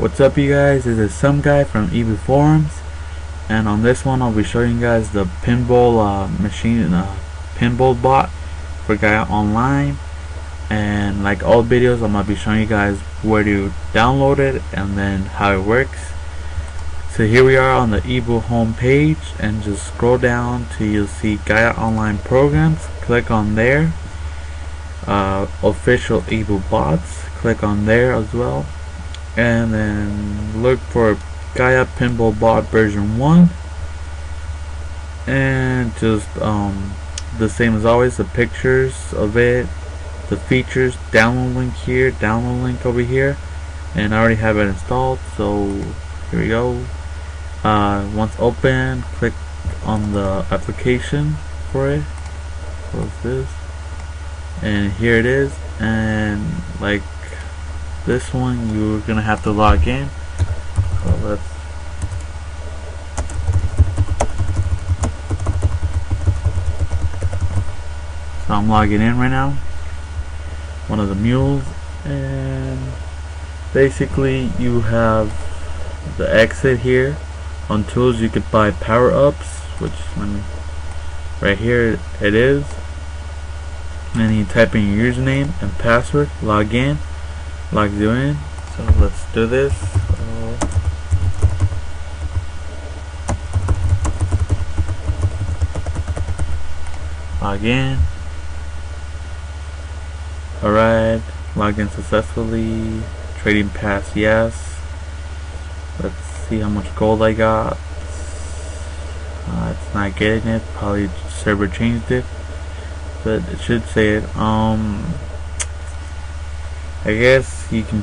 What's up you guys, this is some guy from EBU forums, and on this one I'll be showing you guys the pinball machine, pinball bot for Gaia Online. And like all videos, I'm gonna be showing you guys where to download it and then how it works. So here we are on the EBU homepage, and just scroll down till you'll see Gaia Online programs. Click on there. Official EBU bots. Click on there as well. And then look for Gaia Pinball Bot Version 1, and just the same as always, the pictures of it, the features, download link here, download link over here, and I already have it installed, so here we go. Once open, click on the application for it. Close this, and here it is. And like this one, you're gonna have to log in, so let's I'm logging in right now, one of the mules, and basically you have the exit here. On tools you could buy power-ups, which right here it is, and then you type in your username and password, log in, logs you in. So let's do this. Log in. Alright, log in successfully. Trading pass, yes. Let's see how much gold I got. It's not getting it. Probably server changed it, but it should say it. I guess you can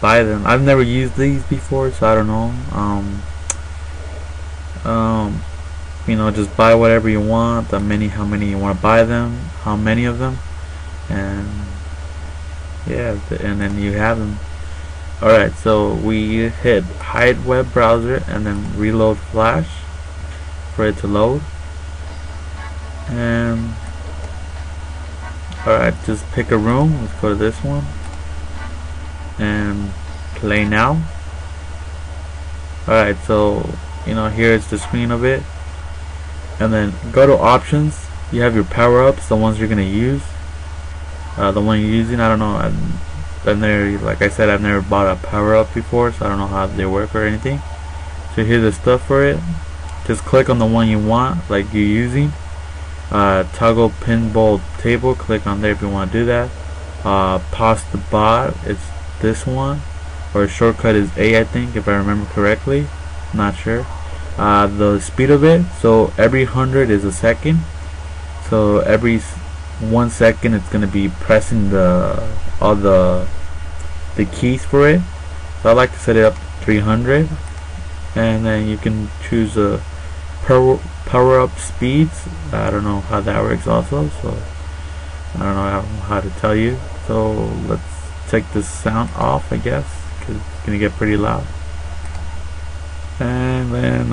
buy them. I've never used these before, so I don't know. You know, just buy whatever you want, how many you want to buy them, how many of them, and yeah, and then you have them. Alright, so we hit hide web browser and then reload flash for it to load. And alright, just pick a room. Let's go to this one and play now. Alright, so you know, here's the screen of it, and then go to options. You have your power-ups, the ones you're gonna use, the one you're using. I don't know, I've never, like I said, I've never bought a power-up before, so I don't know how they work or anything. So here's the stuff for it. Just click on the one you want, like you're using. Toggle pinball table, click on there if you want to do that. Pause the bot, it's this one, or shortcut is A, I think, if I remember correctly, not sure. The speed of it, so every 100 is a second, so every 1 second it's gonna be pressing all the keys for it. So I like to set it up to 300, and then you can choose a power-up speeds. I don't know how that works also, so I don't know how to tell you. So let's take this sound off, I guess, because it's gonna get pretty loud. And then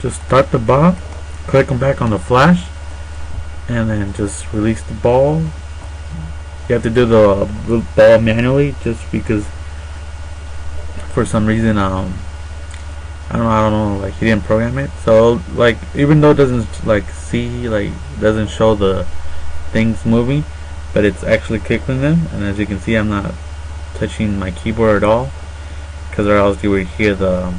just start the bot, click on back on the flash, and then just release the ball. You have to do the ball manually, just because for some reason I don't know, like he didn't program it. So like, even though it doesn't doesn't show the things moving, but it's actually kicking them. And as you can see, I'm not touching my keyboard at all, because or else you would hear the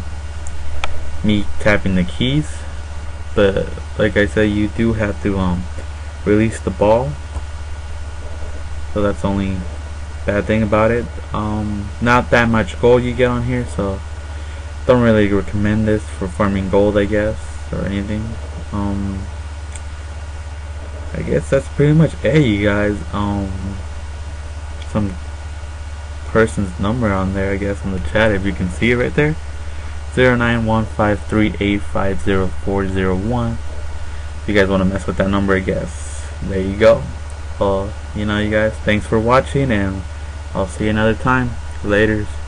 me tapping the keys. But like I said, you do have to release the ball, so that's the only bad thing about it. Not that much gold you get on here, so don't really recommend this for farming gold, I guess, or anything. I guess that's pretty much it, you guys. Some person's number on there, I guess, on the chat, if you can see it right there, 09153850401. If you guys want to mess with that number, I guess, there you go. You know, you guys, thanks for watching, and I'll see you another time. Later.